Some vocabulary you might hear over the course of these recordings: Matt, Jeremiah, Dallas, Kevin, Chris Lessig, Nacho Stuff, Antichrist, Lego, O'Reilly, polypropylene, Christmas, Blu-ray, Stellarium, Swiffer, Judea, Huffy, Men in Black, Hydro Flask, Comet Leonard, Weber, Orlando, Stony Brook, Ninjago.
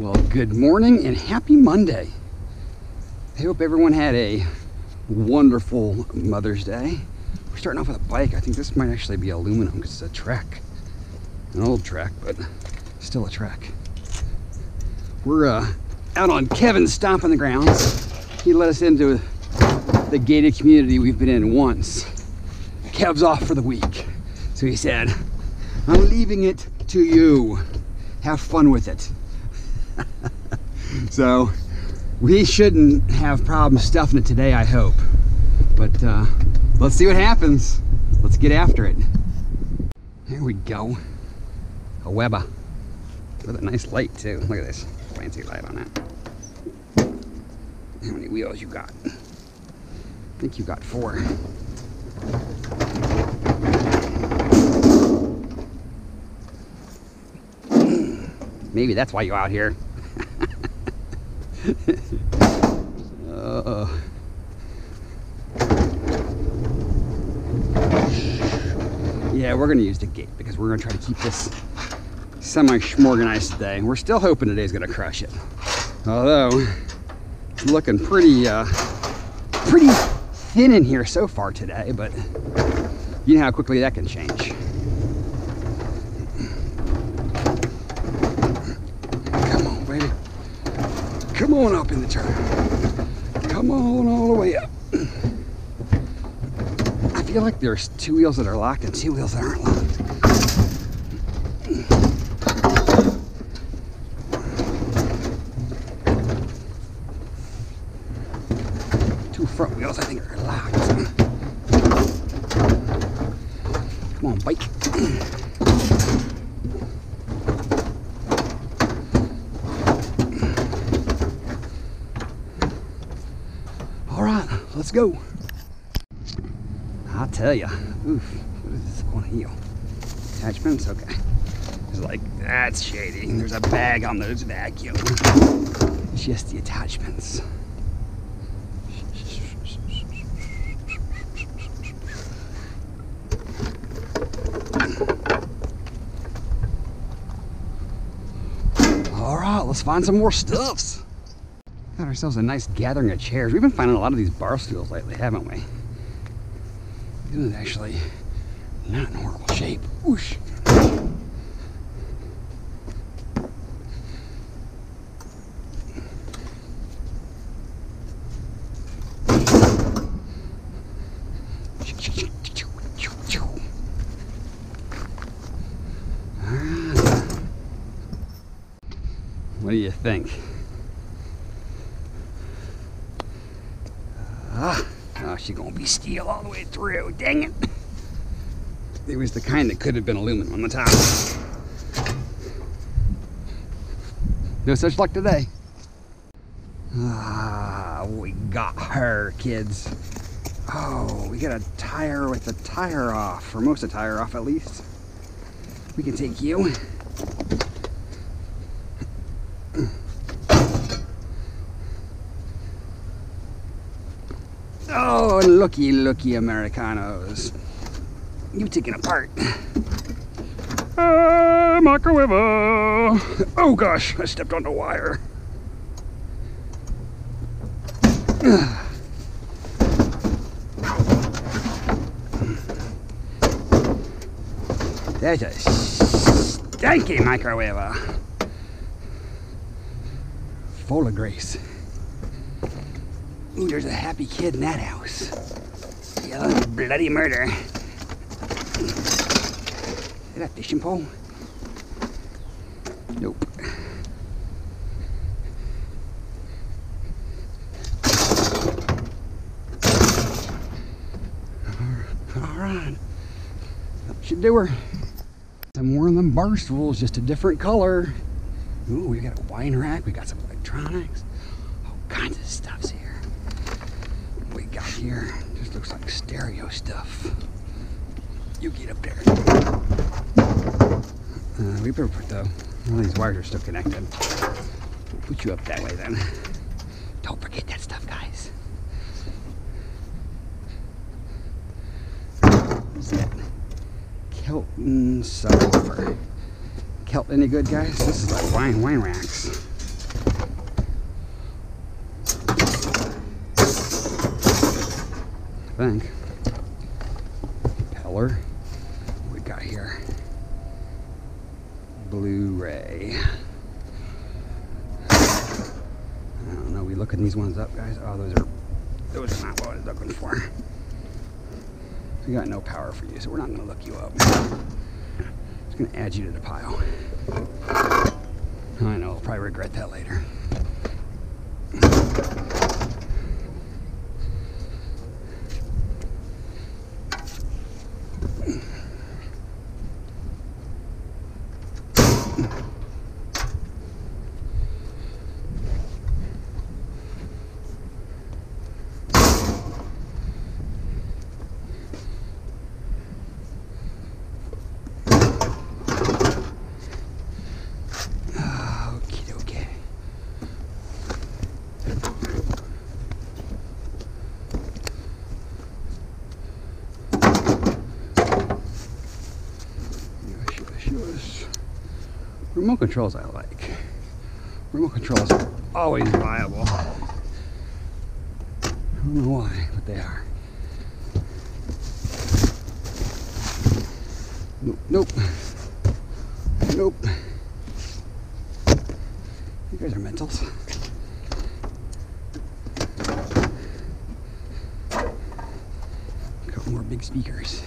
Well, good morning and happy Monday. I hope everyone had a wonderful Mother's Day. We're starting off with a bike. I think this might actually be aluminum because it's a Trek. An old Trek, but still a Trek. We're out on Kevin's stomping the grounds. He let us into the gated community we've been in once. Kev's off for the week. So he said, I'm leaving it to you. Have fun with it. So we shouldn't have problems stuffing it today, I hope. But let's see what happens. Let's get after it. Here we go. A Weber. With a nice light too. Look at this. Fancy light on that. How many wheels you got? I think you got 4. Maybe that's why you're out here. Uh-oh. Yeah, we're gonna use the gate because we're gonna try to keep this semi-schmorganized today. We're still hoping today's gonna crush it. Although, it's looking pretty thin in here so far today, but you know how quickly that can change. Come on up in the turn. Come on all the way up. I feel like there's 2 wheels that are locked and 2 wheels that aren't locked. 2 front wheels I think are locked. Come on, bike. Let's go. I'll tell ya. Oof, what is this on a heel? Attachments? Okay. It's like, that's shady. There's a bag on those vacuums. It's just the attachments. All right, let's find some more stuffs. Got ourselves a nice gathering of chairs. We've been finding a lot of these bar stools lately, haven't we? This is actually not in horrible shape. Whoosh. What do you think? Oh, she's gonna be steel all the way through. Dang it! It was the kind that could have been aluminum on the top. No such luck today. Ah, we got her, kids. Oh, we got a tire with the tire off, or most of the tire off at least. We can take you. Oh, looky, looky, Americanos. You taken apart. Microwave. Oh, gosh, I stepped on the wire. There's a stanky microwave. Full of grace. Ooh, there's a happy kid in that house. Yeah, bloody murder. Is that a fishing pole? Nope. Alright. That should do her. Some more of them bar stools, just a different color. Ooh, we got a wine rack, we got some electronics. All kinds of stuff's here. Got here, just looks like stereo stuff. You get up there. We better put the, all these wires are still connected. We'll put you up that way then. Don't forget that stuff, guys. What's that? Kelton subwoofer. Kelton any good, guys? This is like wine racks. think. Propeller. What we got here? Blu-ray. I don't know. We looking these ones up, guys. Oh, those are not what I was looking for. We got no power for you, so we're not gonna look you up. Just gonna add you to the pile. I know. I'll probably regret that later. Remote controls I like. Remote controls are always viable. I don't know why, but they are. Nope. Nope. Nope. You guys are mentals. A couple more big speakers.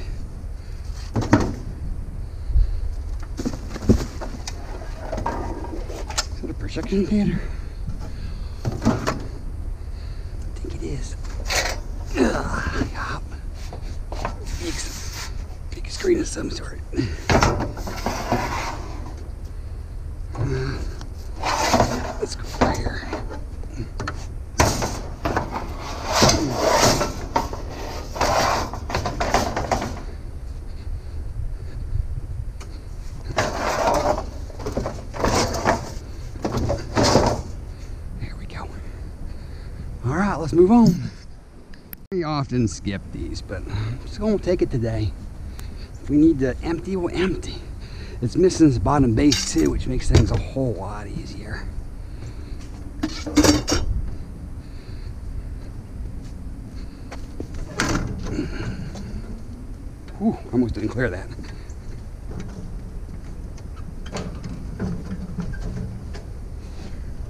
Projection theater? I think it is. Big screen of some sort. Let's go over here. Let's move on. We often skip these, but I'm just gonna take it today. If we need to empty, we'll empty. It's missing this bottom base too, which makes things a whole lot easier. Whew, almost didn't clear that.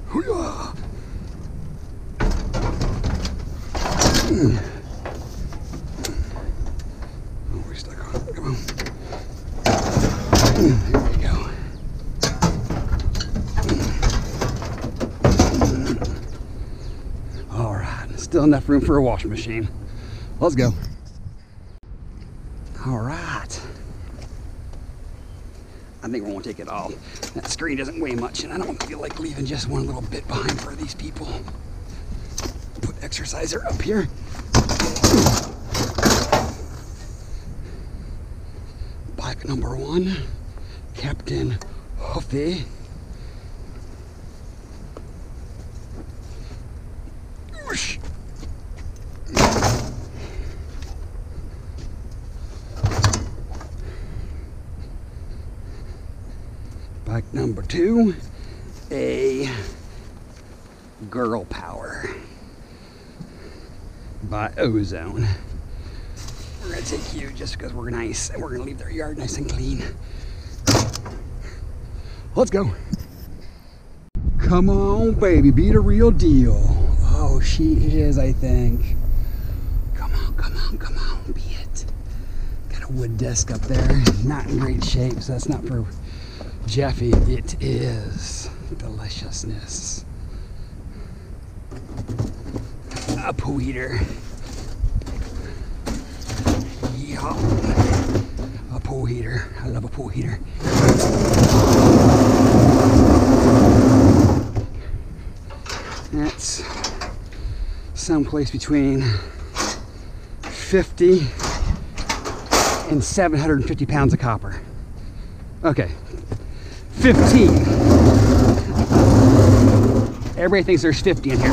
Hoo-yah! Oh, we're stuck on it. Come on. There we go. All right, still enough room for a washing machine. Let's go. All right. I think we're gonna take it all. That screen doesn't weigh much, and I don't feel like leaving just one little bit behind for these people. Put exerciser up here. Bike number one, Captain Huffy. Whoosh. Bike number two, a girl power by Ozone. We're gonna take you just because we're nice, and we're gonna leave their yard nice and clean. Let's go. Come on, baby, be the real deal. Oh, she is, I think. Come on, come on, come on, be it. Got a wood desk up there, not in great shape, so that's not for Jeffy. It is deliciousness. Up, weeder. Yeehaw. A pool heater. I love a pool heater. That's someplace between 50 and 750 pounds of copper. Okay. 15. Everybody thinks there's 50 in here.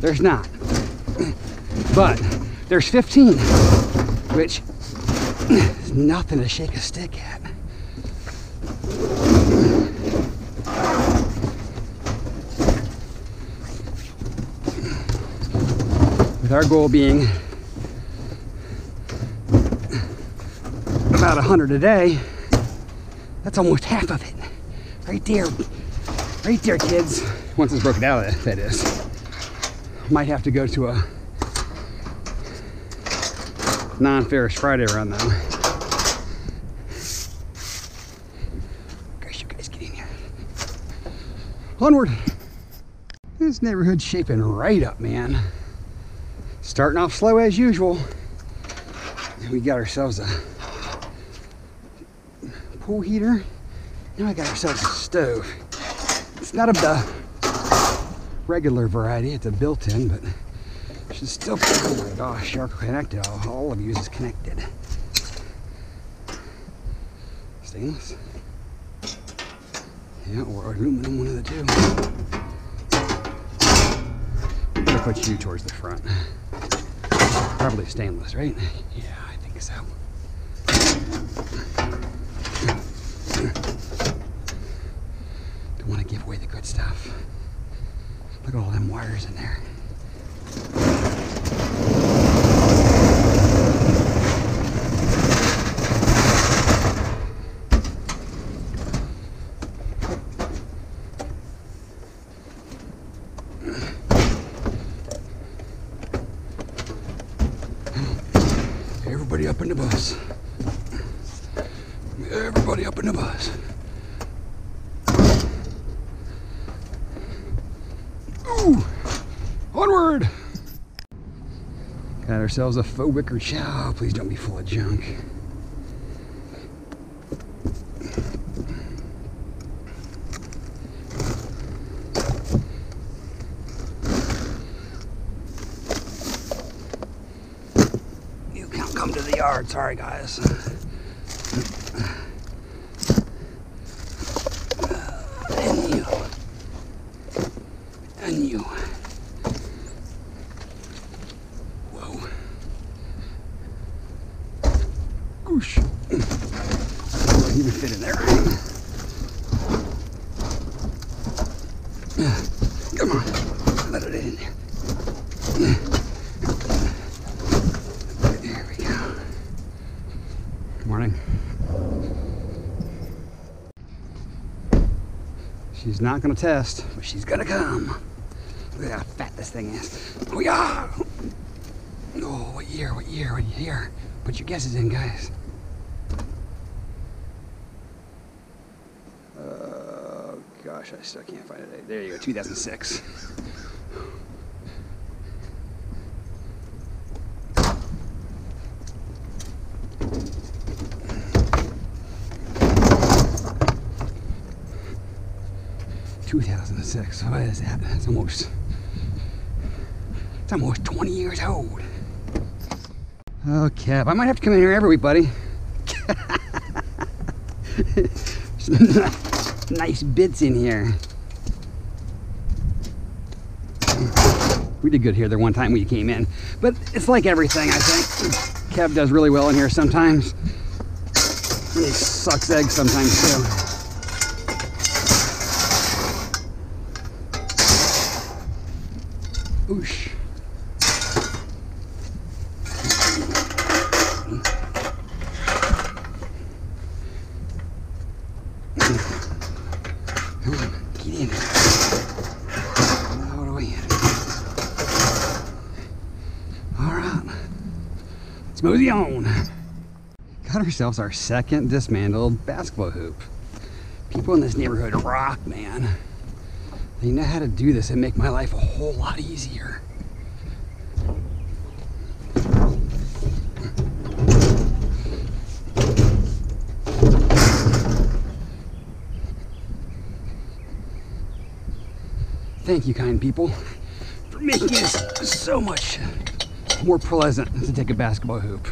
There's not. But there's 15, which is nothing to shake a stick at. With our goal being $100 a day. That's almost half of it. Right there, kids. Once it's broken down, that is. Might have to go to a non-Ferris Friday run, though. Grace, you guys get in here. Onward. This neighborhood's shaping right up, man. Starting off slow as usual. We got ourselves a pool heater. Now we got ourselves a stove. It's not of the regular variety, it's a built-in, but it should still, oh my gosh, you're connected. All of you is connected. Stainless? Yeah, or aluminum, one of the two. I'm gonna put you towards the front. Probably stainless, right? Yeah, I think so. Don't want to give away the good stuff. Look at all them wires in there. Everybody up in the bus. Everybody up in the bus. Onward! Got ourselves a faux wicker chow. Please don't be full of junk. You can't come to the yard. Sorry, guys. Come on, let it in there. There we go. Good morning. She's not gonna test, but she's gonna come. Look at how fat this thing is. Oh yeah! Oh, what year? Put your guesses in, guys. Gosh, I still can't find it. There you go, 2006. What is that? That's almost. It's almost 20 years old. Oh, Kev, I might have to come in here every week, buddy. Nice bits in here. We did good here the one time we came in, but it's like everything, I think. Kev does really well in here sometimes. And he sucks eggs sometimes too. Oosh. Smoothie on. Got ourselves our second dismantled basketball hoop. People in this neighborhood rock, man. They know how to do this and make my life a whole lot easier. Thank you, kind people, for making it so much more pleasant to take a basketball hoop.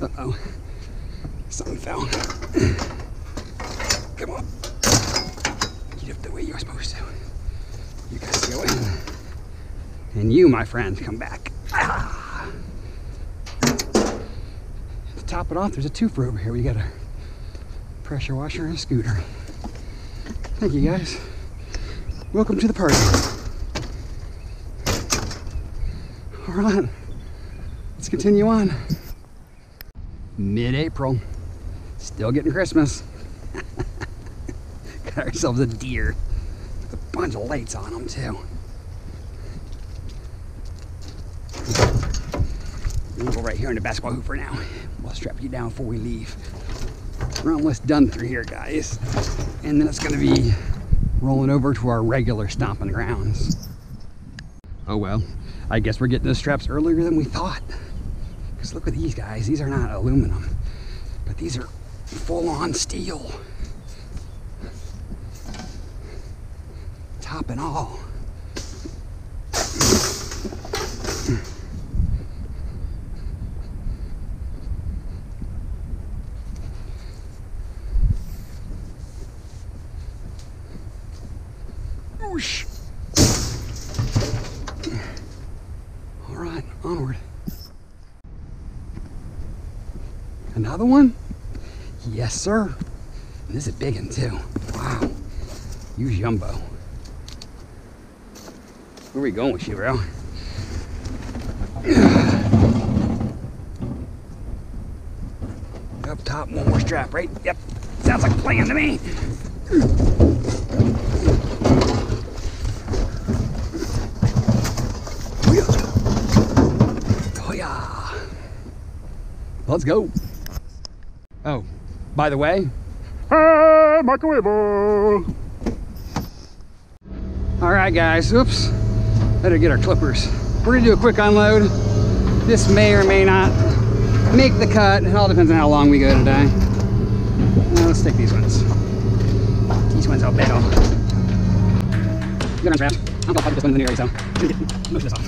Uh-oh. Something fell. Come on. Get up the way you're supposed to. You guys go in. And you, my friend, come back. top it off, there's a twofer over here. We got a pressure washer and a scooter. Thank you guys. Welcome to the party. All right, let's continue on. Mid-April, still getting Christmas. Got ourselves a deer with a bunch of lights on them too. We'll go right here in the basketball hoop for now. We'll strap you down before we leave. We're almost done through here, guys. And then it's gonna be rolling over to our regular stomping grounds. Oh well, I guess we're getting those straps earlier than we thought. Because look at these guys, these are not aluminum, but these are full-on steel. Top and all. Another one? Yes, sir. And this is a big one too. Wow. You jumbo. Where are we going with you, bro? Up top, one more strap, right? Yep. Sounds like a plan to me. Oh yeah. Let's go. Oh, by the way, hey, microwavable. All right, guys, oops, better get our clippers. We're gonna do a quick unload. This may or may not make the cut. It all depends on how long we go today. Now, let's take these ones. These ones are better. Good on traps. I'm gonna pop this one in the area, so move this off.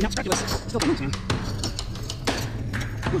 No, ridiculous. Still don't move, man. That was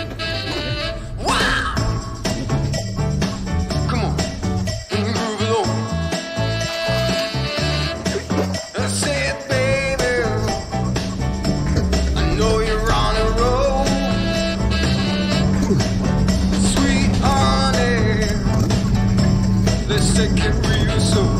Wow! Come on. Move it over. That's it, baby. I know you're on a roll. Sweet honey. Let's take it real soon.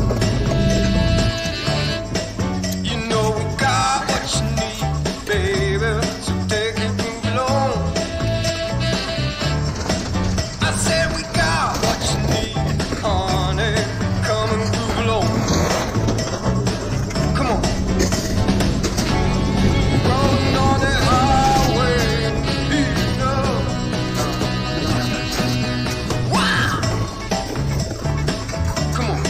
Come on.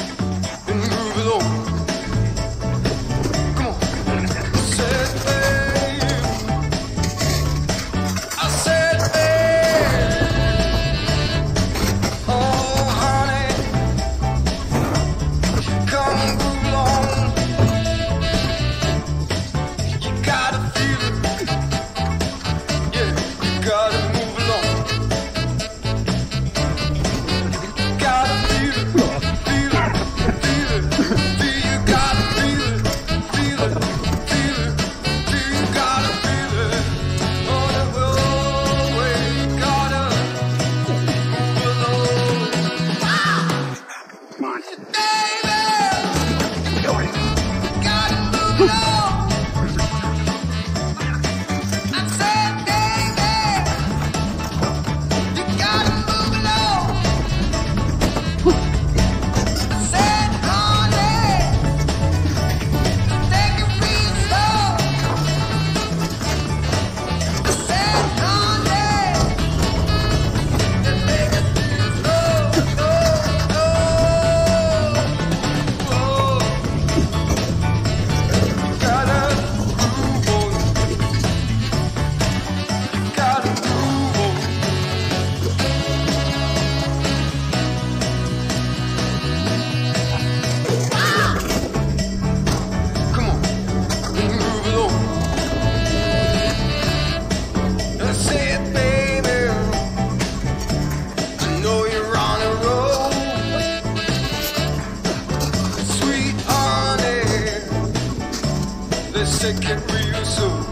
second real soon.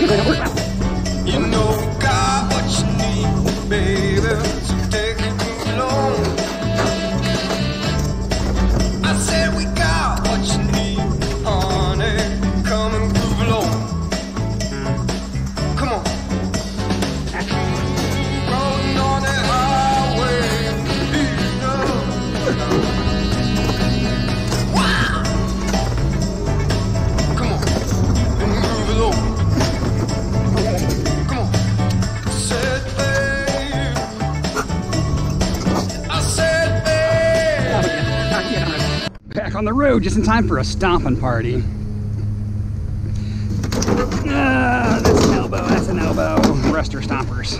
You know we got what you need, baby, so take it move along. I said we got what you need, honey, come and move along. Come on. Rolling on that highway, you know. Back on the road just in time for a stomping party. That's an elbow, that's an elbow. Rest your stompers.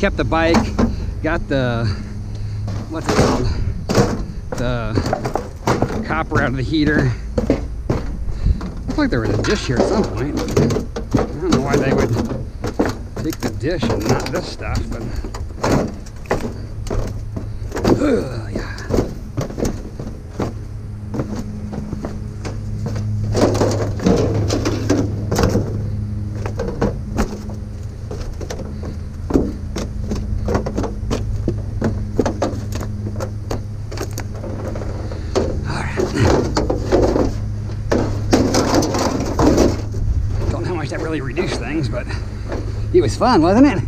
Kept the bike, got the, what's it called? The copper out of the heater. Looked like there was a dish here at some point. I don't know why they would take the dish and not this stuff, but. Yeah. All right. Don't know how much that really reduced things, but it was fun, wasn't it?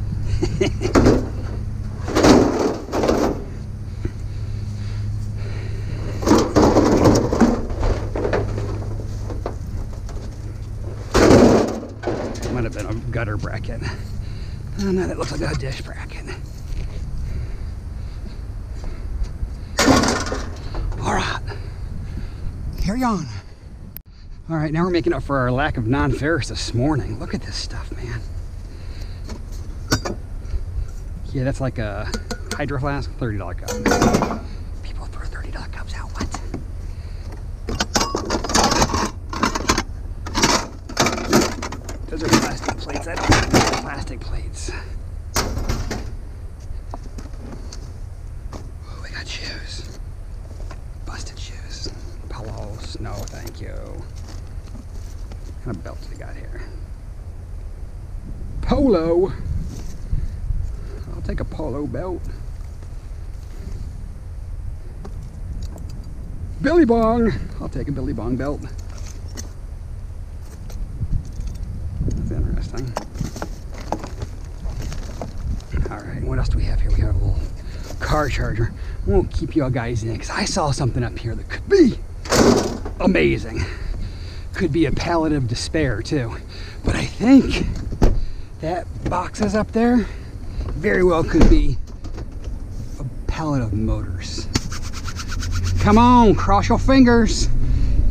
Gutter bracket. Oh no, that looks like a dish bracket. All right, carry on. All right, now we're making up for our lack of non-ferrous this morning. Look at this stuff, man. Yeah, that's like a Hydro Flask, $30 cup. People throw $30 cups out, what? Those are plastic plates. I don't like plastic plates. Oh, we got shoes. Busted shoes. Pillows. No, thank you. What kind of belts we got here? Polo. I'll take a polo belt. Billy Bong. I'll take a Billy Bong belt. Interesting. All right, what else do we have here? We have a little car charger. I won't keep you all guys in because I saw something up here that could be amazing. Could be a pallet of despair too. But I think that boxes up there very well could be a pallet of motors. Come on, cross your fingers.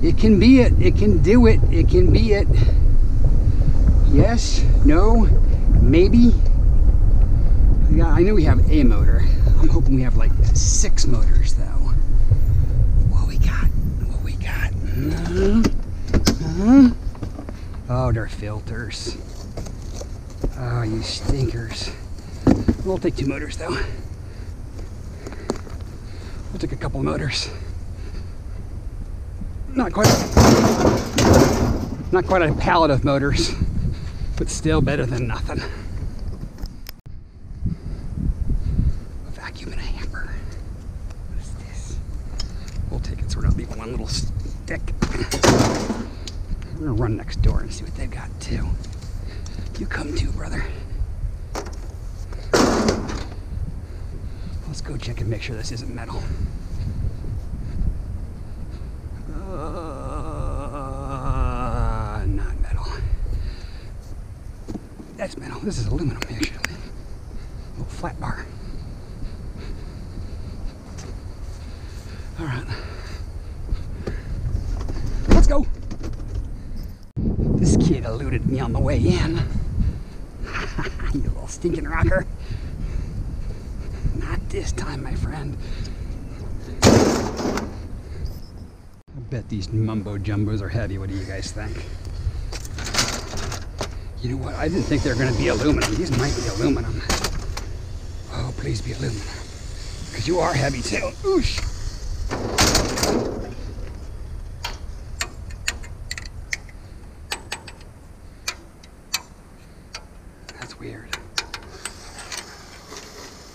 It can be it. It can do it. It can be it. Yes, no, maybe. Yeah, I know we have a motor. I'm hoping we have like 6 motors though. What we got? What we got? Oh, they're filters. Oh, you stinkers. We'll take 2 motors though. We'll take a couple motors. Not quite a pallet of motors. But still better than nothing. A vacuum in a hamper. What is this? We'll take it, so we're gonna leave one little stick. We're gonna run next door and see what they've got too. You come too, brother. Let's go check and make sure this isn't metal. That's metal. This is aluminum, actually. A little flat bar. All right. Let's go. This kid eluded me on the way in. You little stinking rocker. Not this time, my friend. I bet these mumbo jumbos are heavy. What do you guys think? You know what? I didn't think they were going to be aluminum. These might be aluminum. Oh, please be aluminum. Because you are heavy too. Oosh. It's weird.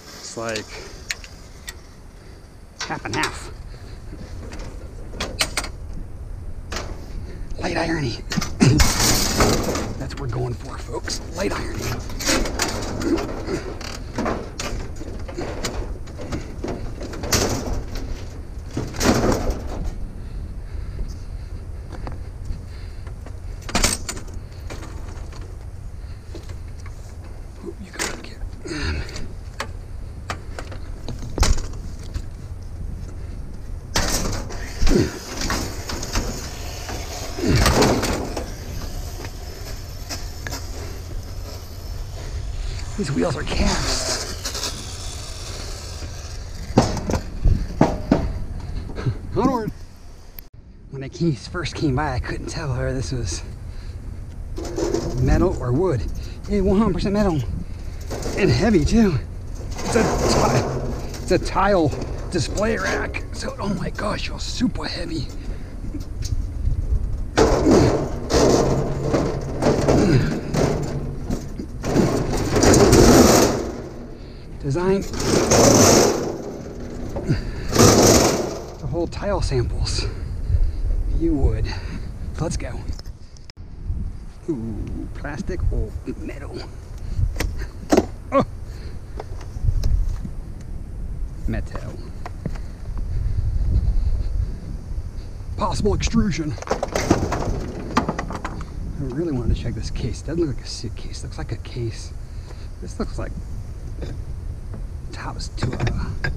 It's like half and half. Light irony. That's what we're going for, folks. Light irony. These wheels are cast. Onward. When it first came by, I couldn't tell whether this was metal or wood. It's 100% metal and heavy too. It's a tile display rack. So, oh my gosh, you're super heavy. Design the whole tile samples. You would. Let's go. Ooh, plastic or metal? Oh, metal. Possible extrusion. I really wanted to check this case. It doesn't look like a suitcase. It looks like a case. This looks like. House to a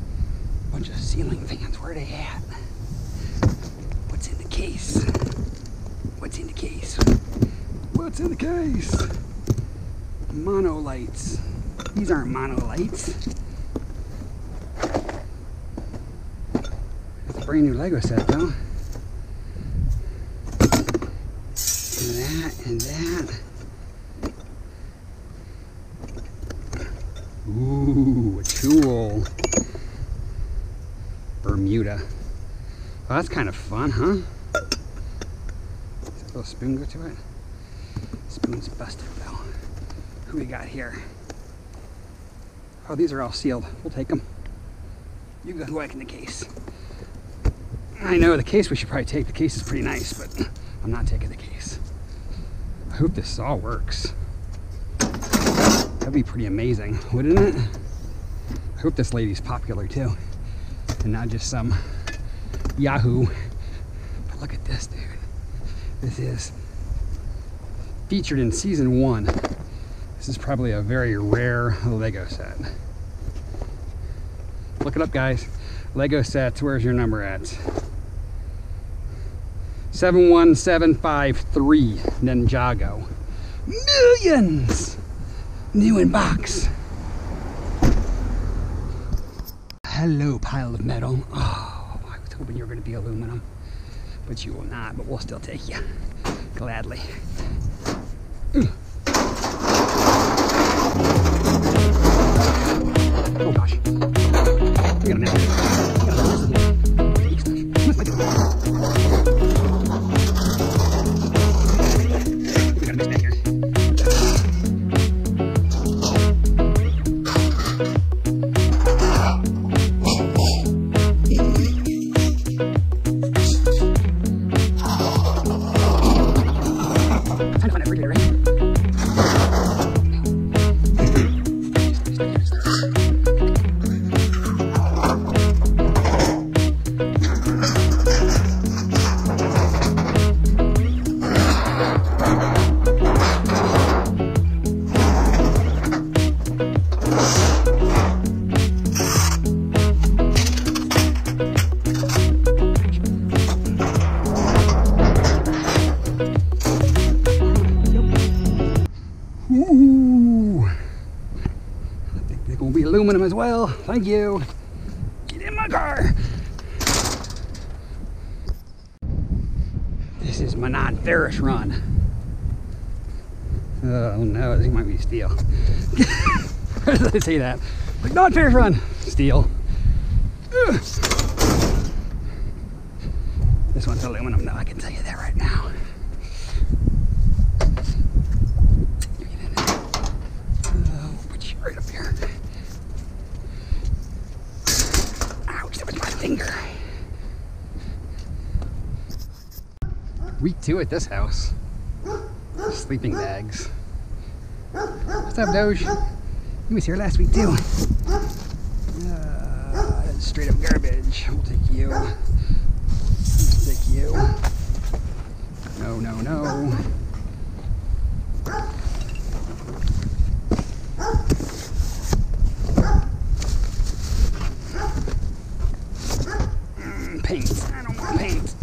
bunch of ceiling fans. Where are they at? What's in the case? What's in the case? What's in the case? Monolights. These aren't monolights. It's a brand new Lego set though. And that. Ooh, a tool. Bermuda. Well, that's kind of fun, huh? Does that little spoon go to it? Spoon's busted, though. Who we got here? Oh, these are all sealed. We'll take them. You go whack in the case. I know the case we should probably take. The case is pretty nice, but I'm not taking the case. I hope this all works. That'd be pretty amazing, wouldn't it? I hope this lady's popular too, and not just some yahoo. But look at this, dude. This is featured in season 1. This is probably a very rare Lego set. Look it up, guys. Lego sets, where's your number at? 71753, Ninjago. Millions! New in box. Hello, pile of metal. Oh, I was hoping you were going to be aluminum, but you will not. But we'll still take you gladly. Ooh. Oh gosh, we got a aluminum as well. Thank you. Get in my car. This is my non-ferrous run. Oh no, I think it might be steel. Where did I say that? Like non-ferrous run. Steel. Ugh. This one's aluminum though, I can tell you that right now. Week 2 at this house. Sleeping bags. What's up, Doge? He was here last week too. That's straight up garbage. We'll take you. We'll take you. No, no, no. Paint. I don't want paint.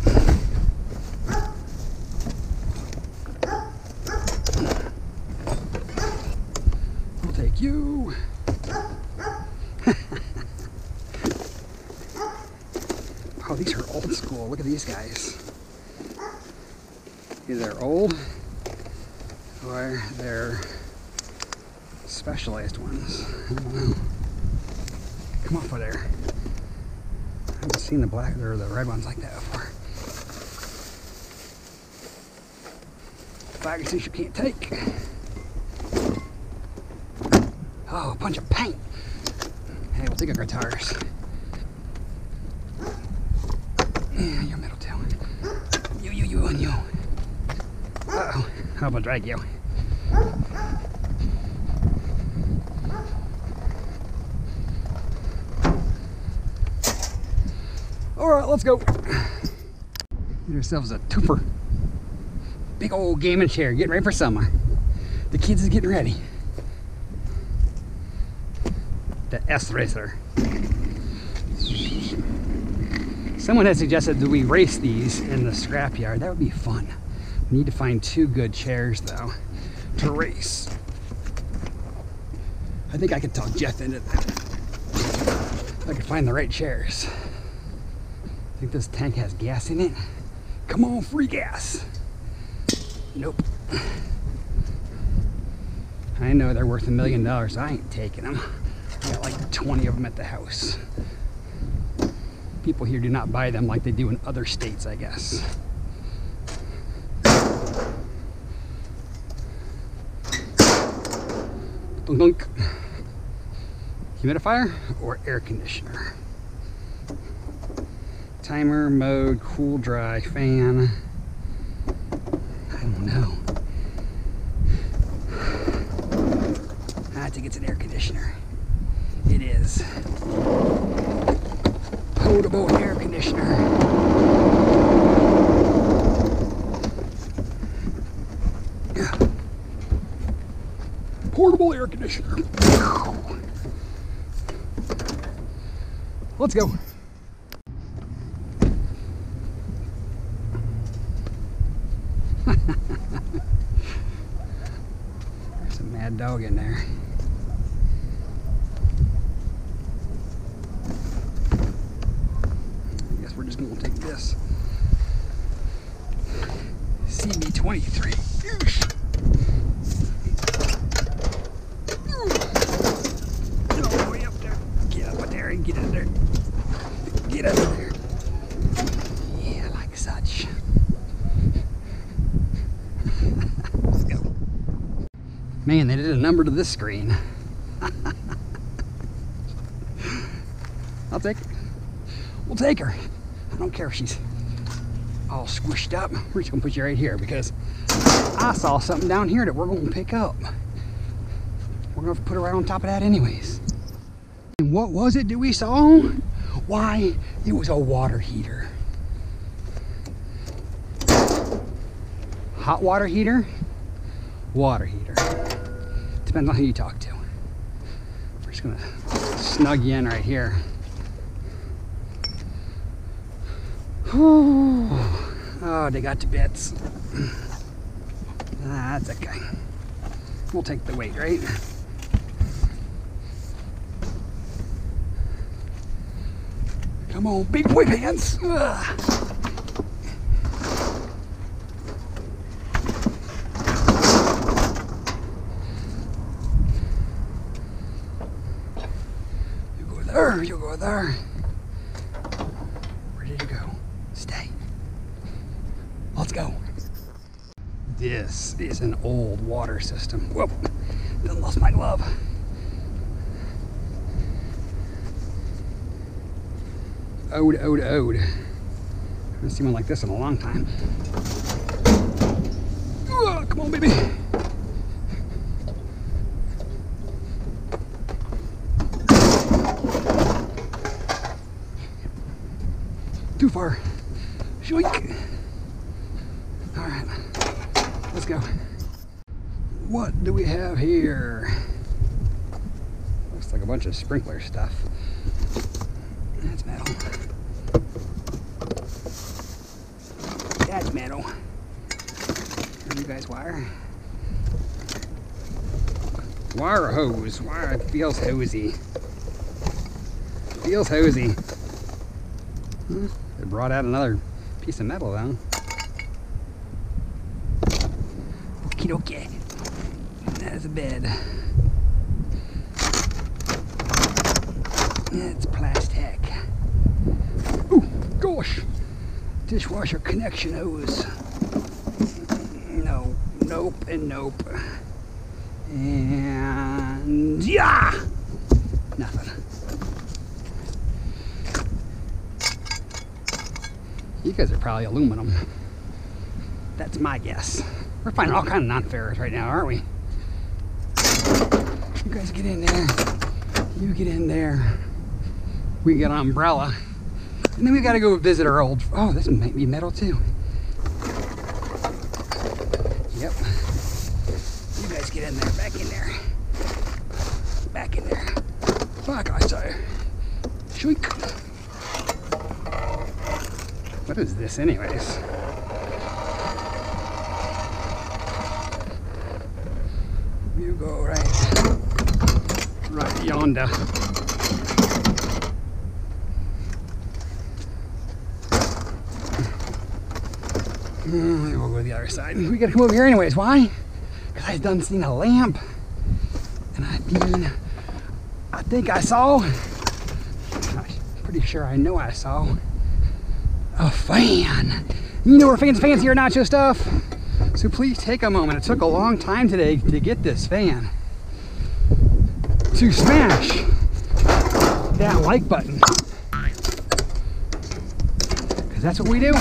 We'll take you. Oh, these are old school. Look at these guys. Either they're old or they're specialized ones. I don't know. Come off of there. I haven't seen the black or the red ones like that before. Flag things you can't take. Oh, a bunch of paint. Hey, we'll take our guitars. Yeah, your metal tail. You, and you. Uh-oh, I'm gonna drag you. Alright, let's go. Get ourselves a twofer. Big old gaming chair, getting ready for summer. The kids is getting ready. The S-Racer. Someone had suggested that we race these in the scrapyard. That would be fun. We need to find 2 good chairs though to race. I think I could talk Jeff into that. I could find the right chairs. I think this tank has gas in it. Come on, free gas. Nope. I know they're worth $1 million. I ain't taking them. I got like 20 of them at the house. People here do not buy them like they do in other states, I guess. Dunk. Humidifier or air conditioner? Timer, mode, cool, dry, fan. I don't know. I think it's an air conditioner. It is. Potable air conditioner. Yeah. Portable air conditioner. Let's go. There's a mad dog in there. I guess we're just going to take this. CB23. All the way up there. Get up in there and get in there. Get up in there. Yeah, like such. Man, they did a number to this screen. I'll take her. We'll take her. I don't care if she's all squished up. We're just gonna put you right here because I saw something down here that we're gonna pick up. We're gonna put her right on top of that anyways. And what was it that we saw? Why, it was a water heater. Hot water heater, water heater. Depends on who you talk to. We're just gonna snug you in right here. Whew. Oh, they got to bits. Ah, that's okay. We'll take the weight, right? Come on, big boy pants. Ugh. You'll go there. Where did you go? Stay. Let's go. This is an old water system. Whoop. Done lost my glove. Ode, ode, ode. I haven't seen one like this in a long time. Come on, baby. Too far. Shoink. All right, let's go. What do we have here? Looks like a bunch of sprinkler stuff. That's metal. That's metal. You guys, wire? Wire or hose? Wire feels hosey. Feels hosey. They brought out another piece of metal though. Okie dokie. That is a bed. It's plastic. Oh gosh! Dishwasher connection hose. No, nope, and nope. And yeah! Nothing. You guys are probably aluminum. That's my guess. We're finding all kind of non-ferrous right now, aren't we? You guys get in there. You get in there. We got an umbrella. And then we gotta go visit our old, oh, this might be metal too. Yep. You guys get in there, back in there. Back in there. Fuck, I say. Shriek. What is this anyways? You go right yonder. We'll go to the other side. We gotta come over here anyways. Why? Because I done seen a lamp. And I mean, I think I saw, I'm pretty sure I know I saw a fan. You know we're fans fancy here, Nacho Stuff. So please take a moment. It took a long time today to get this fan. To smash that like button. Because that's what we do.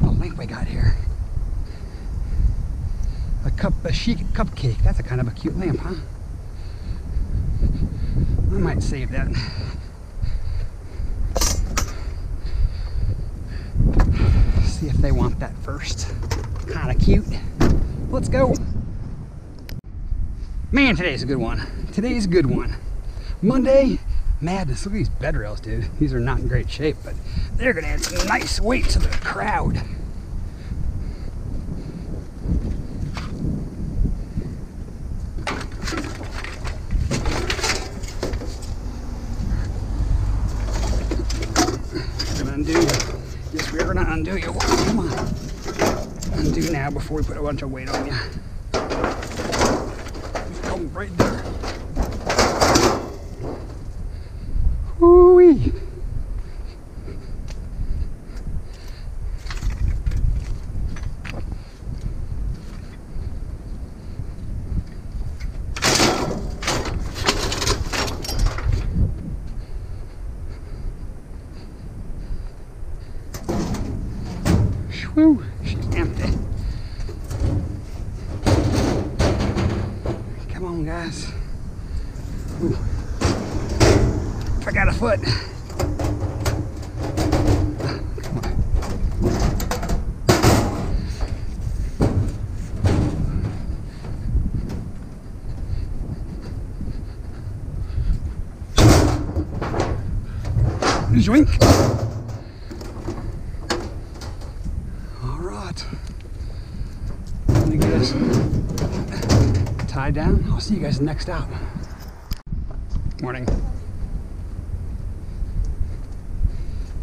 What link we got here? A chic cupcake. That's a kind of a cute lamp, huh? I might save that. See if they want that first. Kind of cute. Let's go. Man, today's a good one. Today's a good one. Monday, madness. Look at these bed rails, dude. These are not in great shape, but they're gonna add some nice weight to the crowd. We're gonna undo you. Come on. Undo now before we put a bunch of weight on you. Come right there. Woo-wee. Woo, she's empty. Come on, guys. Ooh. I got a foot. Come on. Zoink. Tied down. I'll see you guys next stop. Morning.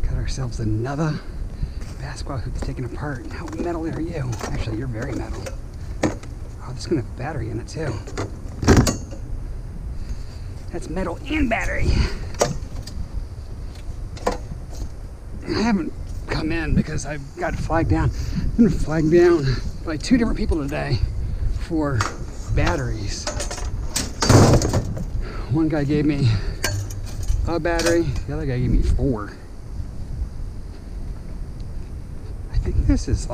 Got ourselves another basketball hoop taken apart. How metal are you? Actually, you're very metal. Oh, this is gonna have battery in it too. That's metal and battery. I haven't come in because I got flagged down. I've been flagged down by two different people today for batteries. One guy gave me a battery, the other guy gave me four. I This is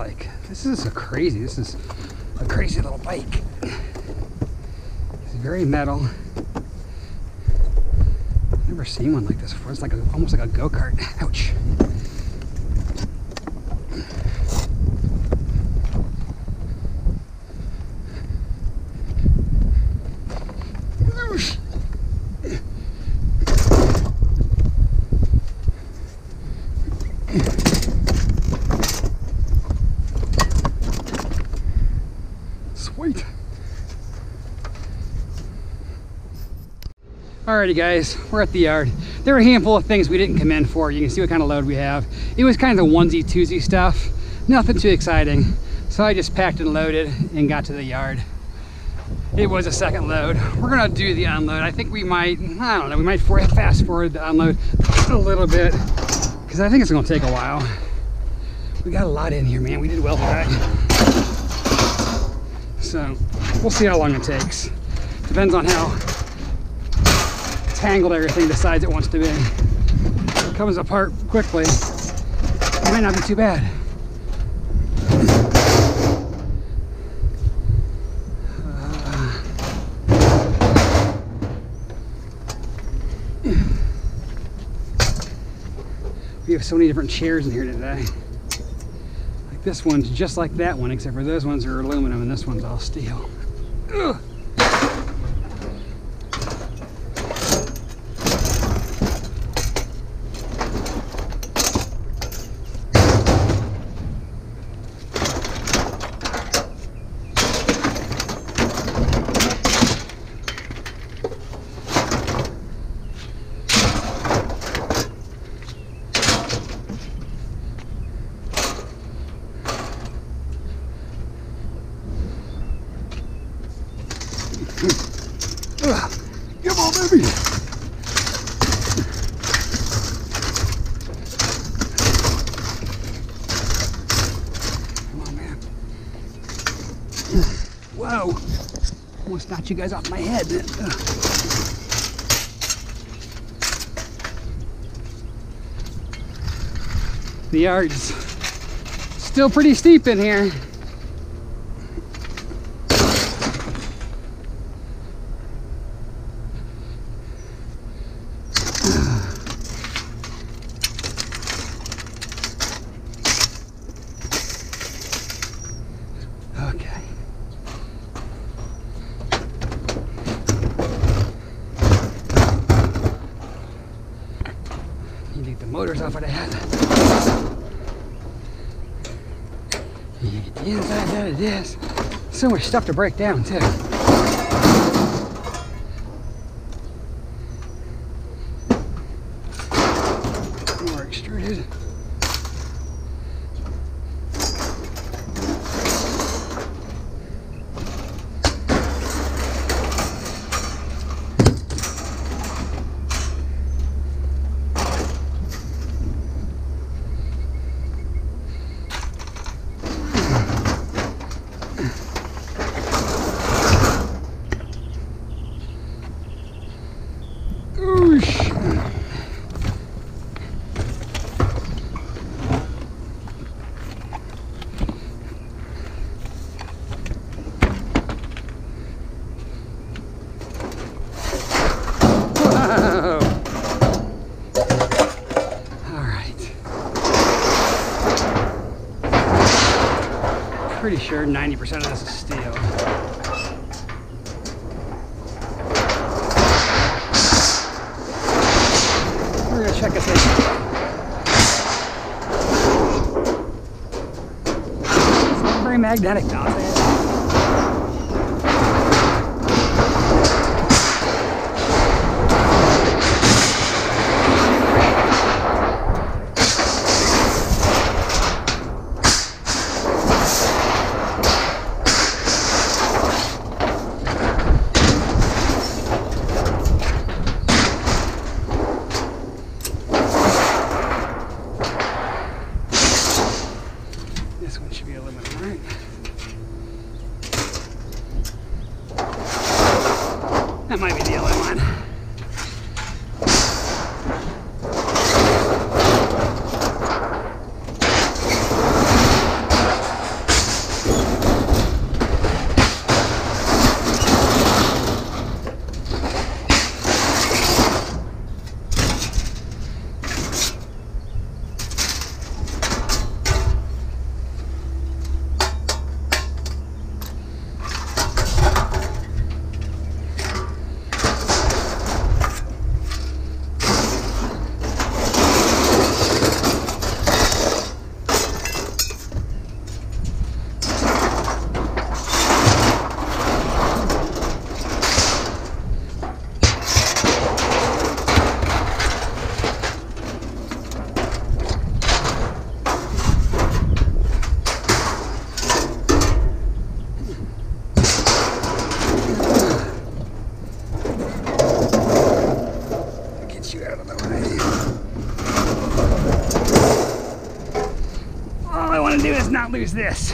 a crazy little bike. It's very metal. I've never seen one like this before. It's like almost like a go-kart. Ouch. Alrighty guys, we're at the yard. There are a handful of things we didn't come in for. You can see what kind of load we have. It was kind of the onesie twosie stuff, nothing too exciting. So I just packed and loaded and got to the yard. It was a second load. We're gonna do the unload. I think we might, I don't know, we might fast forward the unload a little bit because I think it's gonna take a while. We got a lot in here, man. We did well for that. So we'll see how long it takes. Depends on how tangled everything decides it wants to be. If it comes apart quickly, it might not be too bad. We have so many different chairs in here today. Like this one's just like that one, except for those ones are aluminum and this one's all steel. Ugh. Whoa, almost knocked you guys off my head. The yard's still pretty steep in here. So much stuff to break down too. More extruded. Pretty sure 90% of this is steel. We're gonna check this out. It's not very magnetic though. not lose this.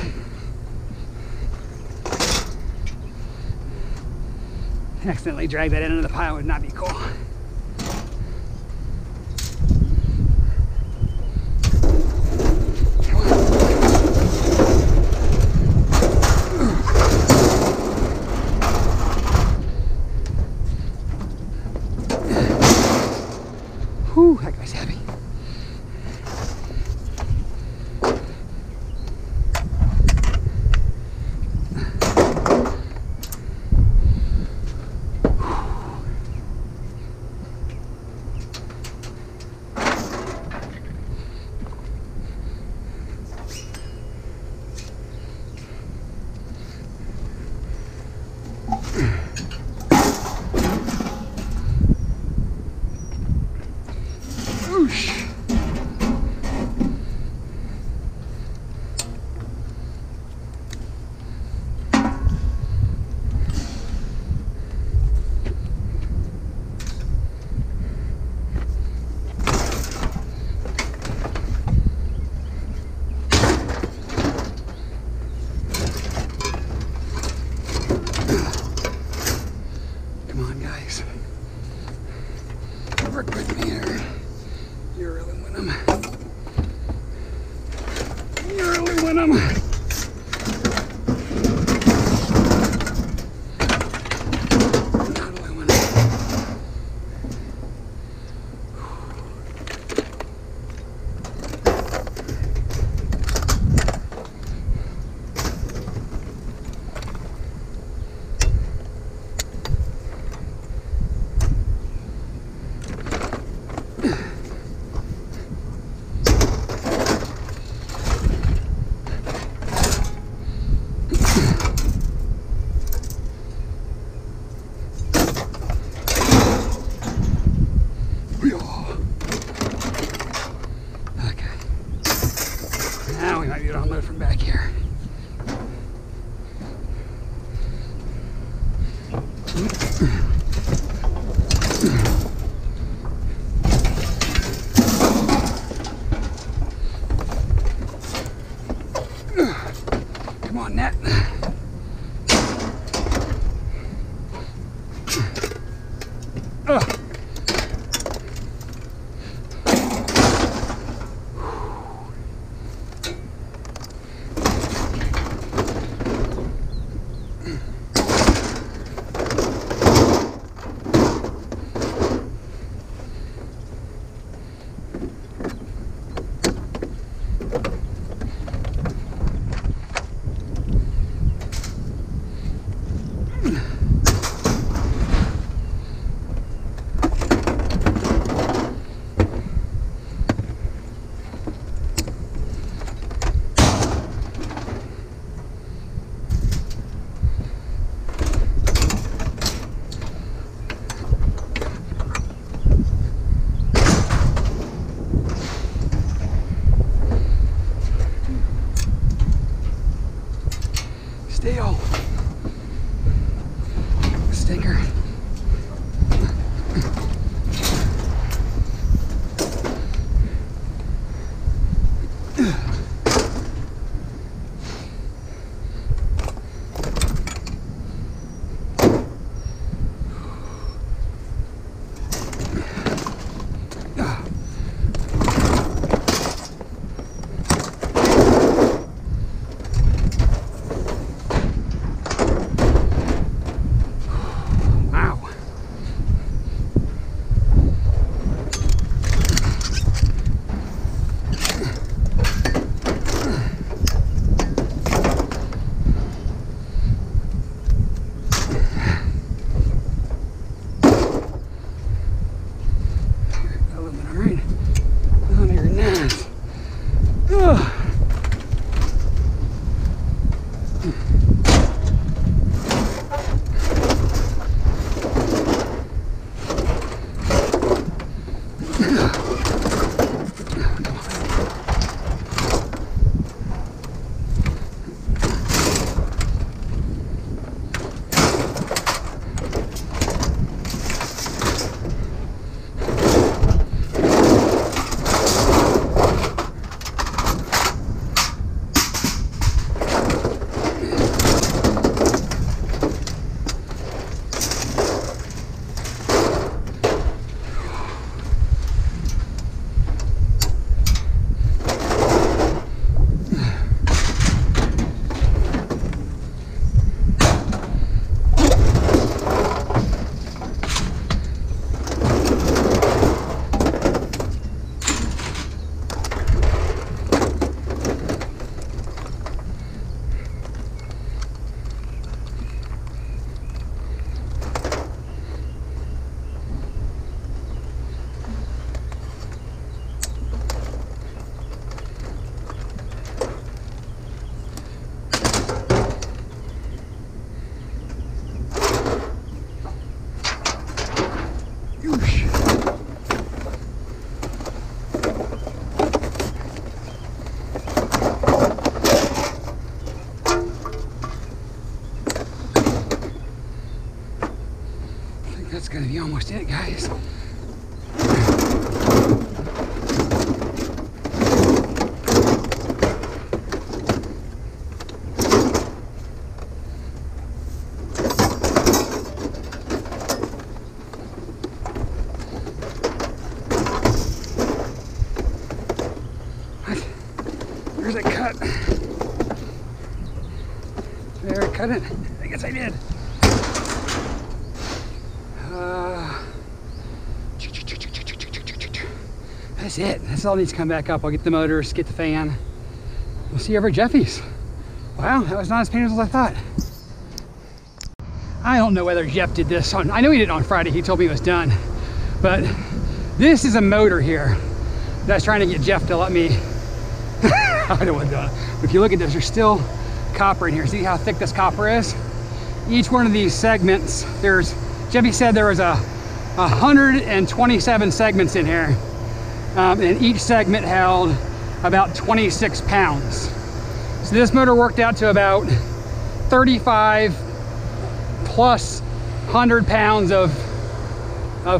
Accidentally drag that into the pile would not be cool. that's gonna be almost it, guys. Cut it. I guess I did. That's it. That's all that needs to come back up. I'll get the motors, get the fan. We'll see you over at Jeffy's. Wow, that was not as painful as I thought. I don't know whether Jeff did this on, I know he did it on Friday. He told me it was done. But this is a motor here that's trying to get Jeff to let me. I don't want to. If you look at this, there's still copper in here. See how thick this copper is? Each one of these segments, there's, Jeffy said there was 127 segments in here, and each segment held about 26 pounds. So this motor worked out to about 35 plus 100 pounds of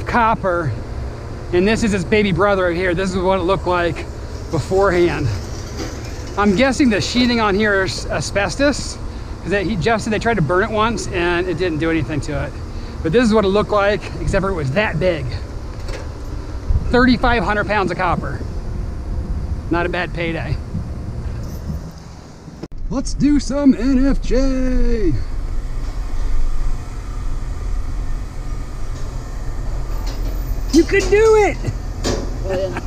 copper, and this is his baby brother over here. This is what it looked like beforehand. I'm guessing the sheathing on here is asbestos, because Jeff said they tried to burn it once and it didn't do anything to it. But this is what it looked like, except for it was that big. 3,500 pounds of copper. Not a bad payday. Let's do some NFJ. You could do it. Oh, yeah.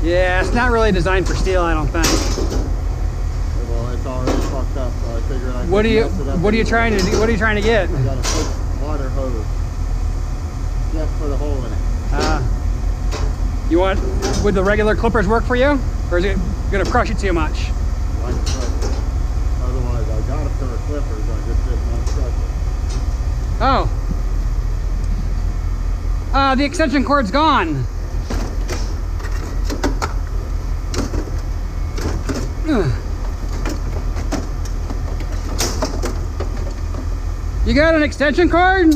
Yeah, it's not really designed for steel, I don't think. Well, it's already fucked up, so I figured I could mess it up. What are you trying to do? What are you trying to get? I got a fixed water hose. Just put a hole in it. You want, would the regular clippers work for you? Or is it going to crush it too much? I like to crush it. Otherwise, I got a pair of clippers, I just didn't want to crush it. Oh. The extension cord's gone. You got an extension cord?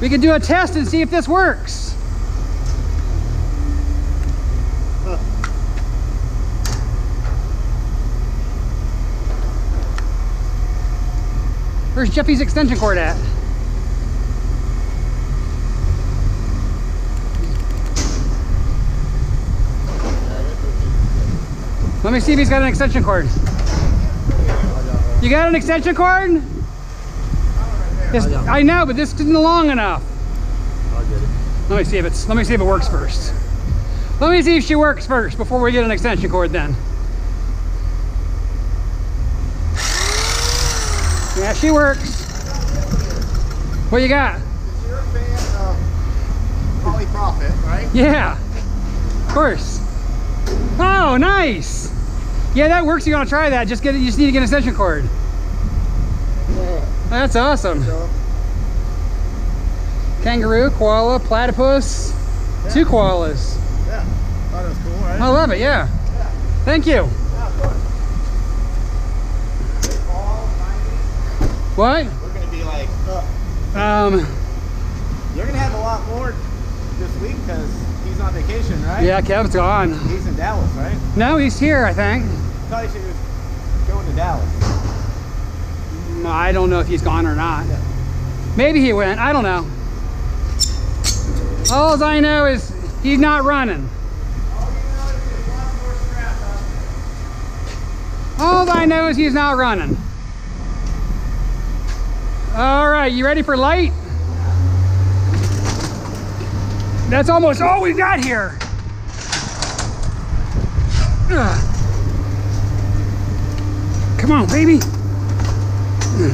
We could do a test and see if this works. Huh. Where's Jeffy's extension cord at? Let me see if he's got an extension cord. You got an extension cord? I know, but this isn't long enough. I'll get it. Let me see if it works first. Let me see if she works first before we get an extension cord then. Yeah, she works. What you got? You're a fan of polypropylene, right? Yeah. Of course. Oh, nice! Yeah, that works. You want to try that? Just get it. You just need to get an extension cord. Yeah. That's awesome. So. Kangaroo, koala, platypus, yeah. 2 koalas. Yeah, thought it was cool, right? I love it. Yeah. Yeah. Thank you. Yeah, of course. What? We're gonna be like. You're gonna have a lot more this week because. He's on vacation, right? Yeah, Kevin's gone. He's in Dallas, right? No, he's here, I think. I thought he was going to Dallas. I don't know if he's gone or not. Yeah. Maybe he went. I don't know. All I know is he's not running. All I know is he's not running. All right, you ready for light? That's almost all we've got here. Ugh. Come on, baby. Ugh.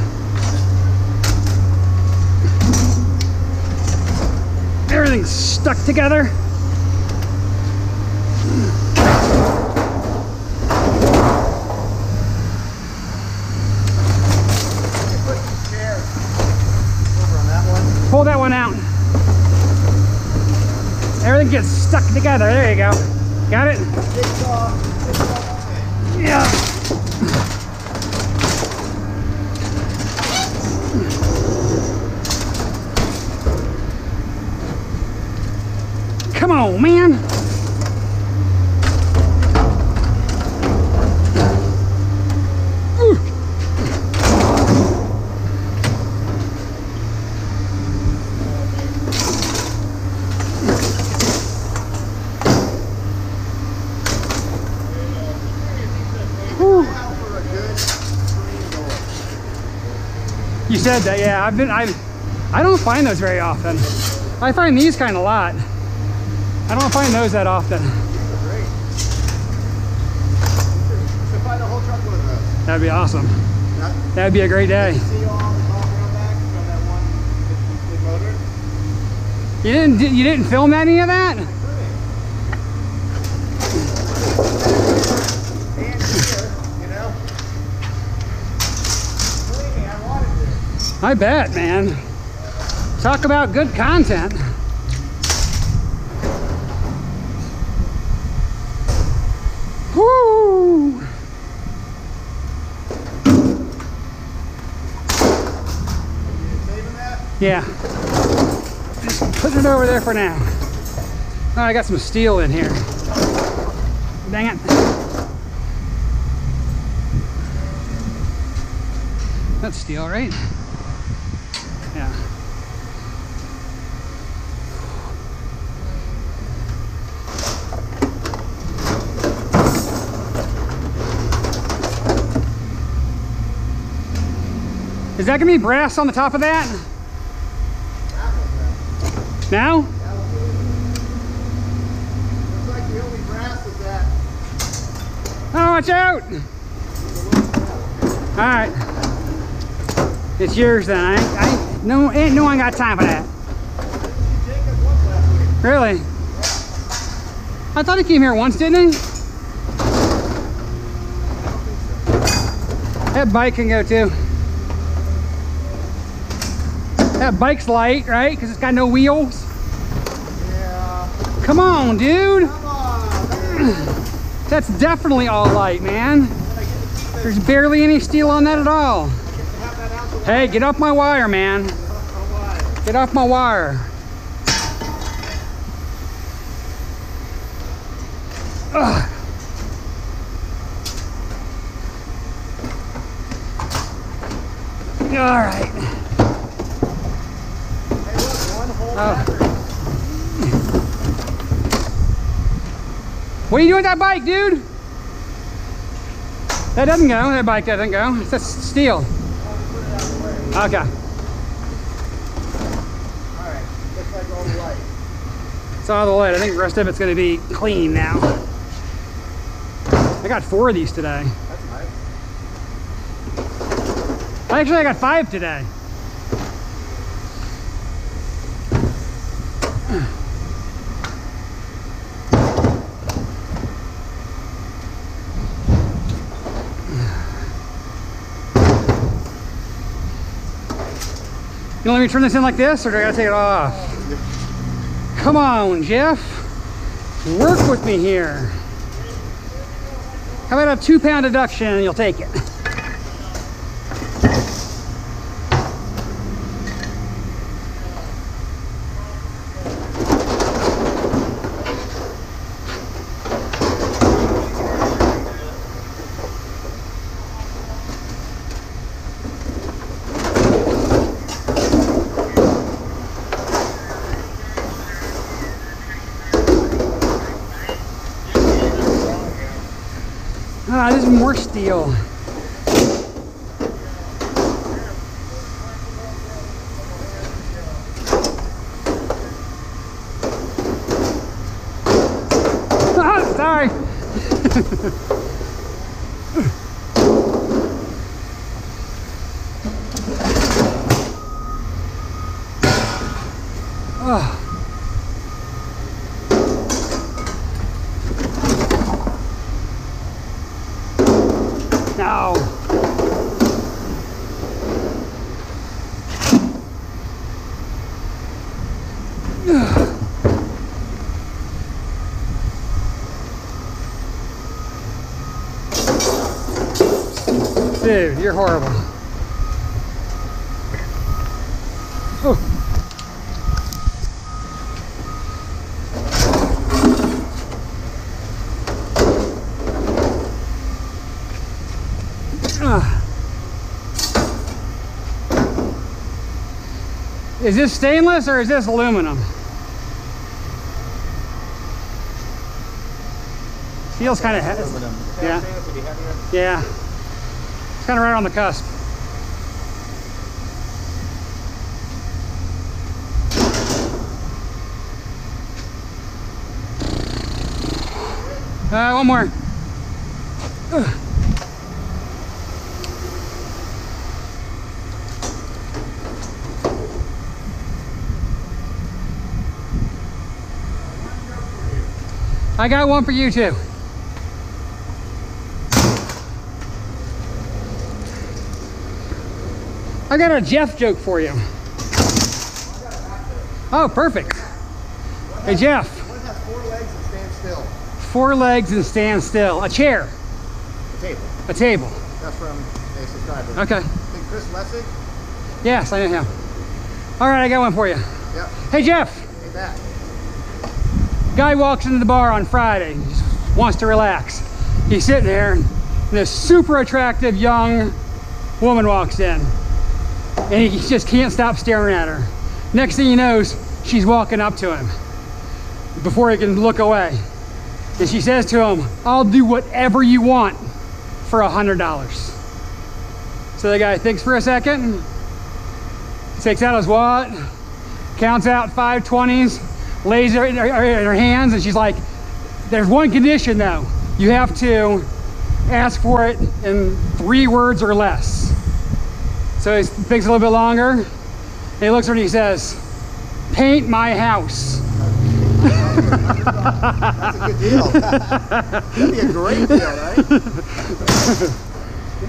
Everything's stuck together. Pull that one out. Everything and gets stuck together. There you go. Got it? Yeah. Come on, man. You said that, yeah. I don't find those very often. I find these kind of a lot. I don't find those that often. Great. You should find a whole truckload of those. That'd be awesome. Yeah. That'd be a great day. Did you see all the top rail back from that one big motor? You didn't film any of that? I bet, man. Talk about good content. Woo! Yeah. Just putting it over there for now. Oh, I got some steel in here. Dang it. That's steel, right? Yeah. Is that gonna be brass on the top of that? Now? Looks like the only brass is that. Oh, watch out! All right. It's yours then. No, ain't no one got time for that. Really? I thought he came here once, didn't he? That bike can go too. That bike's light, right? Because it's got no wheels. Yeah. Come on, dude. Come on, man. That's definitely all light, man. There's barely any steel on that at all. Hey, get off my wire, man. Get off my wire. Ugh. All right. Hey, look, one whole battery. What are you doing with that bike, dude? That doesn't go. That bike doesn't go. It's just steel. Okay. All right. Looks like all the light. It's all the light. I think the rest of it's going to be clean now. I got 4 of these today. That's nice. Actually, I got 5 today. You want me to turn this in like this, or do I gotta take it off? Come on, Jeff. Work with me here. How about a 2-pound deduction and you'll take it? Ah, there's more steel. Ah, sorry. Oh. No. Dude, you're horrible. Oh. Is this stainless or is this aluminum? Feels kind of heavy. Yeah. Yeah. It's kind of right on the cusp. One more. Ugh. I got one for you too. I got a Jeff joke for you. Oh, perfect. Hey, Jeff. What has 4 legs and stands still? 4 legs and stands still. A chair. A table. A table. That's from a subscriber. Okay. Think Chris Lessig? Yes, I know him. All right, I got one for you. Yep. Hey, Jeff. Hey, Matt. Guy walks into the bar on Friday, he just wants to relax. He's sitting there and this super attractive young woman walks in and he just can't stop staring at her. Next thing he knows, she's walking up to him before he can look away. And she says to him, "I'll do whatever you want for $100. So the guy thinks for a second, takes out his wallet, counts out 5 20s, lays her in her hands, and she's like, "There's one condition though. You have to ask for it in 3 words or less." So he thinks a little bit longer, and he looks at her and he says, "Paint my house." That's a good deal. That'd be a great deal, right?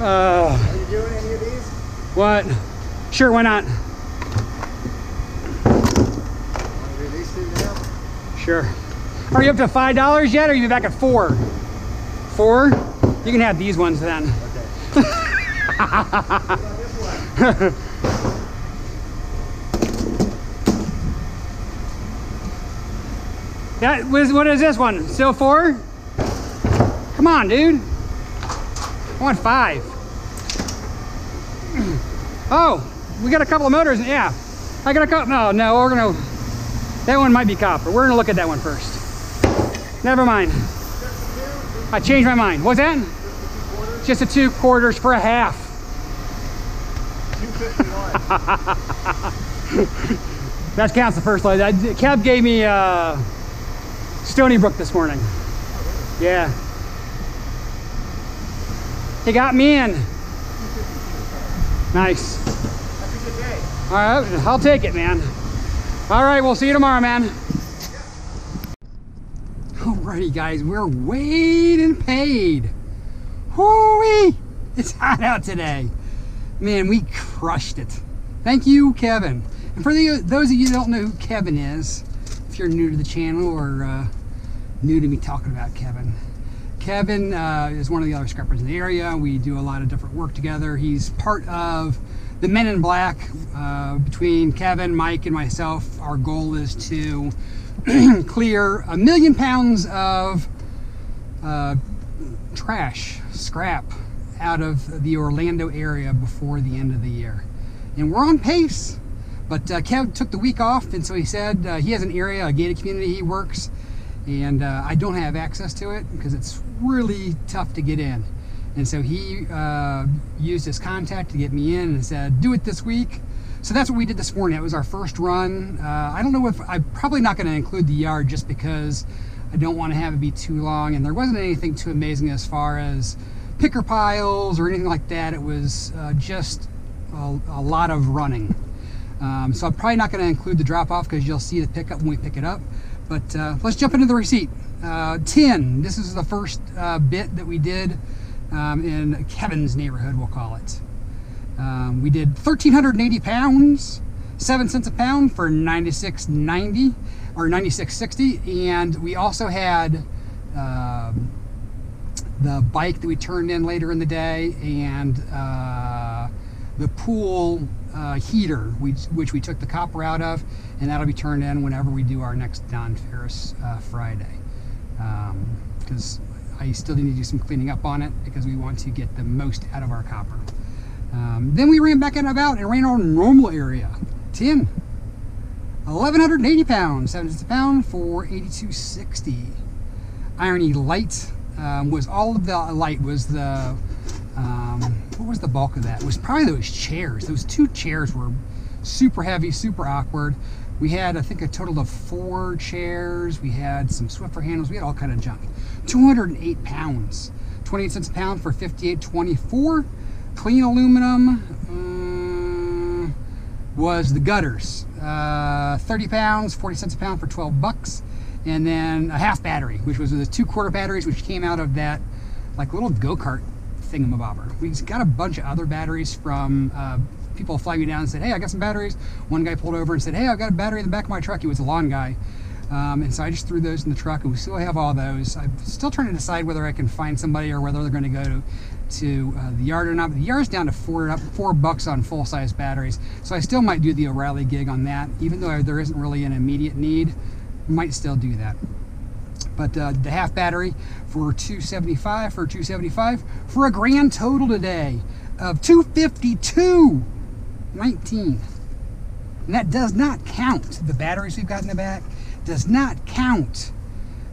Are you doing any of these? What? Sure, why not? Sure. Are you up to $5 yet, or are you back at 4? 4? You can have these ones then. Okay. That was, what is this one? Still 4? Come on, dude. I want 5. Oh, we got a couple of motors. Yeah. I got a couple. No, no, we're going to. That one might be copper. We're gonna look at that one first. Never mind. I changed my mind. What's that? Just the 2 quarters for a half. 251. That counts the first leg. Cab gave me Stony Brook this morning. Yeah. He got me in. Nice. That's a good day. All right, I'll take it, man. All right, we'll see you tomorrow, man. Alrighty, guys, we're weighed and paid. Hoo-wee! It's hot out today. Man, we crushed it. Thank you, Kevin. And for those of you that don't know who Kevin is, if you're new to the channel or new to me talking about Kevin, Kevin is one of the other scrappers in the area. We do a lot of different work together. He's part of the Men in Black. Between Kevin, Mike, and myself, our goal is to clear 1 million pounds of trash, scrap, out of the Orlando area before the end of the year. And we're on pace, but Kev took the week off, and so he said he has an area, a gated community he works, and I don't have access to it because it's really tough to get in. And so he used his contact to get me in and said, "Do it this week." So that's what we did this morning. It was our first run. I don't know if, I'm probably not going to include the yard just because I don't want to have it be too long. And there wasn't anything too amazing as far as picker piles or anything like that. It was just a lot of running. So I'm probably not going to include the drop off because you'll see the pickup when we pick it up. But let's jump into the receipt. 10, this is the first bit that we did. In Kevin's neighborhood, we'll call it. We did 1,380 pounds, 7 cents a pound for $96.90 or $96.60, and we also had the bike that we turned in later in the day, and the pool heater, which we took the copper out of, and that'll be turned in whenever we do our next Don Ferris Friday, because I still need to do some cleaning up on it because we want to get the most out of our copper. Then we ran back and about and ran our normal area. 10, 1,180 pounds, 7 inches a pound for $82.60. Irony light was all of the light was the, what was the bulk of that? It was probably those chairs. Those two chairs were super heavy, super awkward. We had, I think, a total of 4 chairs. We had some Swiffer handles. We had all kind of junk. 208 pounds, 28 cents a pound for $58.24. Clean aluminum was the gutters. 30 pounds, 40 cents a pound for 12 bucks. And then a half battery, which was the 2 quarter batteries, which came out of that like little go-kart thingamabobber. We got a bunch of other batteries from people flagged me down and said, hey, I got some batteries. One guy pulled over and said, hey, I've got a battery in the back of my truck. He was a lawn guy. And so I just threw those in the truck, and we still have all those. I'm still trying to decide whether I can find somebody or whether they're going to go to the yard or not. But the yard's down to $4 on full-size batteries. So I still might do the O'Reilly gig on that, even though there isn't really an immediate need. Might still do that. But the half battery for $2.75 for $2.75 for a grand total today of $252.19. And that does not count the batteries we've got in the back, does not count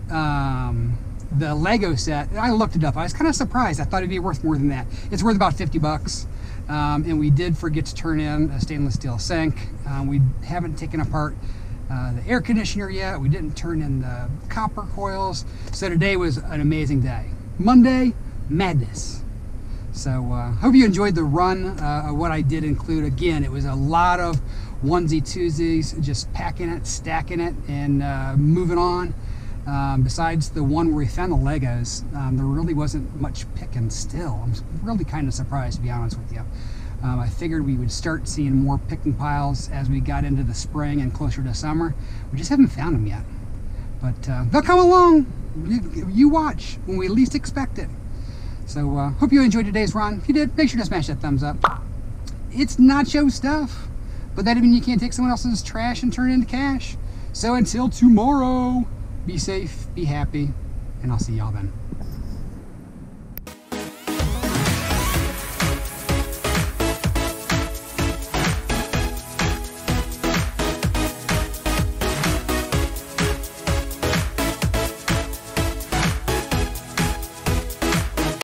the Lego set. I looked it up. I was kind of surprised. I thought it'd be worth more than that. It's worth about 50 bucks. And we did forget to turn in a stainless steel sink. We haven't taken apart the air conditioner yet. We didn't turn in the copper coils. So today was an amazing day. Monday, madness. So hope you enjoyed the run of what I did include. Again, it was a lot of onesie twosies, just packing it, stacking it, and moving on. Besides the one where we found the Legos, there really wasn't much picking still. I'm really kind of surprised, to be honest with you. I figured we would start seeing more picking piles as we got into the spring and closer to summer. We just haven't found them yet. But they'll come along. You watch when we least expect it. So hope you enjoyed today's run. If you did, make sure to smash that thumbs up. It's Nacho Stuff. But that doesn't mean you can't take someone else's trash and turn it into cash. So until tomorrow, be safe, be happy, and I'll see y'all then.